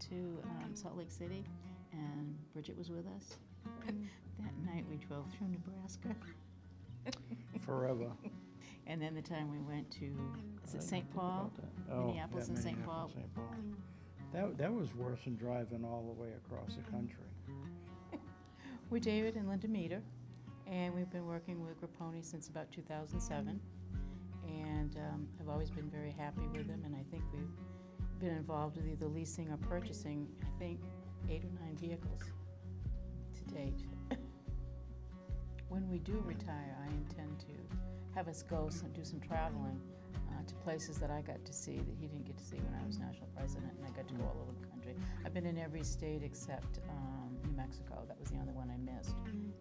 to Salt Lake City, and Bridget was with us. That night we drove through Nebraska. Forever. And then the time we went to St. Paul, Minneapolis and St. Paul. That was worse than driving all the way across the country. We're David and Linda Meter, and we've been working with Grappone since about 2007. And I've always been very happy with them, and I think we've been involved with either leasing or purchasing, I think, 8 or 9 vehicles to date. When we do retire, I intend to have us go and do some traveling to places that I got to see that he didn't get to see when I was national president, and I got to go all over the country. I've been in every state except New Mexico. That was the only one I missed.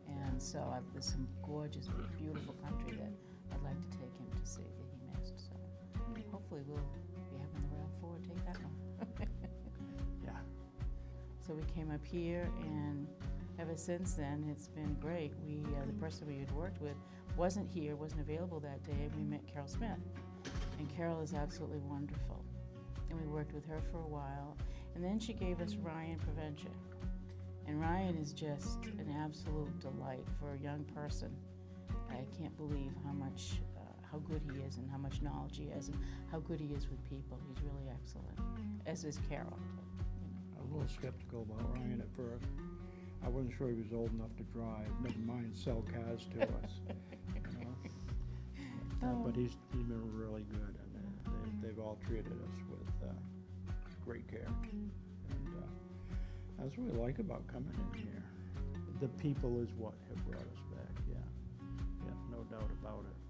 And so there's some gorgeous, beautiful country that I'd like to take him to see that he missed. So hopefully we'll be having the RAV4 take that one. Yeah. So we came up here, and ever since then, it's been great. We, the person we had worked with wasn't here, wasn't available that day, and we met Carol Smith. And Carol is absolutely wonderful. And we worked with her for a while. And then she gave us Ryan Prevention. And Ryan is just an absolute delight for a young person. I can't believe how good he is and how much knowledge he has and how good he is with people. He's really excellent, as is Carol. I was a little skeptical about Ryan at first. I wasn't sure he was old enough to drive, never mind sell cars to us. You know? But he's been really good, and they've all treated us with great care. And that's what we like about coming in here. The people is what have brought us back, yeah. No doubt about it.